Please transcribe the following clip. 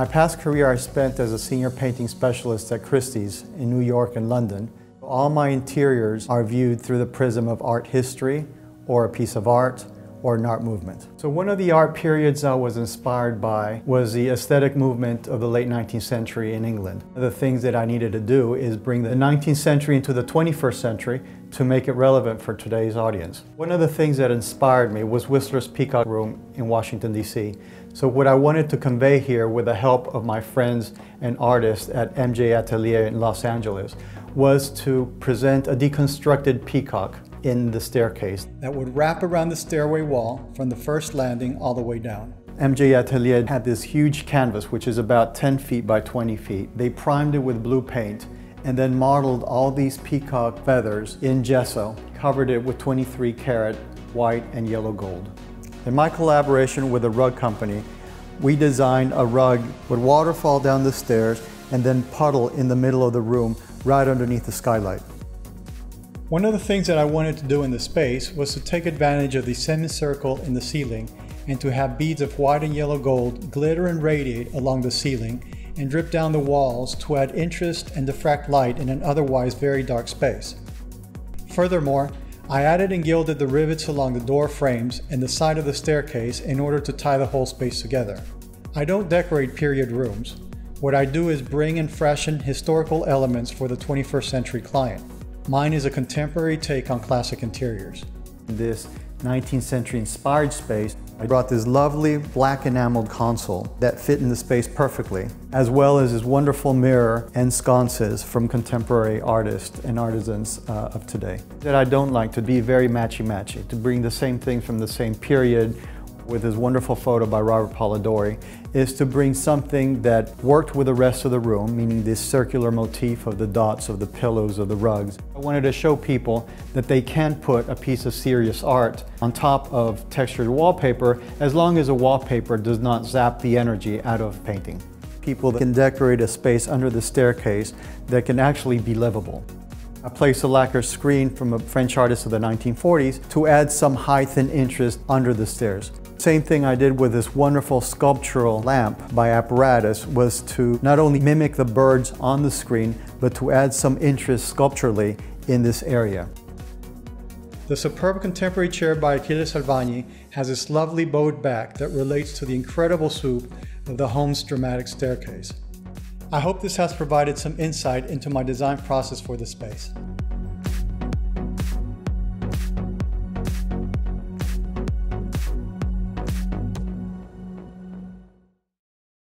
My past career I spent as a senior painting specialist at Christie's in New York and London. All my interiors are viewed through the prism of art history, or a piece of art, or an art movement. So one of the art periods I was inspired by was the aesthetic movement of the late 19th century in England. The things that I needed to do is bring the 19th century into the 21st century to make it relevant for today's audience. One of the things that inspired me was Whistler's Peacock Room in Washington, D.C. So what I wanted to convey here with the help of my friends and artists at MJ Atelier in Los Angeles was to present a deconstructed peacock in the staircase that would wrap around the stairway wall from the first landing all the way down. MJ Atelier had this huge canvas, which is about 10 feet by 20 feet. They primed it with blue paint and then modeled all these peacock feathers in gesso, covered it with 23 karat white and yellow gold. In my collaboration with The Rug Company, we designed a rug that would waterfall down the stairs and then puddle in the middle of the room right underneath the skylight. One of the things that I wanted to do in the space was to take advantage of the semicircle in the ceiling and to have beads of white and yellow gold glitter and radiate along the ceiling and drip down the walls to add interest and diffract light in an otherwise very dark space. Furthermore, I added and gilded the rivets along the door frames and the side of the staircase in order to tie the whole space together. I don't decorate period rooms. What I do is bring and freshen historical elements for the 21st century client. Mine is a contemporary take on classic interiors. This 19th century inspired space, I brought this lovely black enameled console that fit in the space perfectly, as well as this wonderful mirror and sconces from contemporary artists and artisans of today. That I don't like to be very matchy-matchy, to bring the same thing from the same period with this wonderful photo by Robert Polidori, is to bring something that worked with the rest of the room, meaning this circular motif of the dots, of the pillows, of the rugs. I wanted to show people that they can put a piece of serious art on top of textured wallpaper, as long as the wallpaper does not zap the energy out of painting. People that can decorate a space under the staircase that can actually be livable. I placed a lacquer screen from a French artist of the 1940s to add some height and interest under the stairs. Same thing I did with this wonderful sculptural lamp by Apparatus was to not only mimic the birds on the screen, but to add some interest sculpturally in this area. The superb contemporary chair by Achille Salvagni has its lovely bowed back that relates to the incredible swoop of the home's dramatic staircase. I hope this has provided some insight into my design process for the space.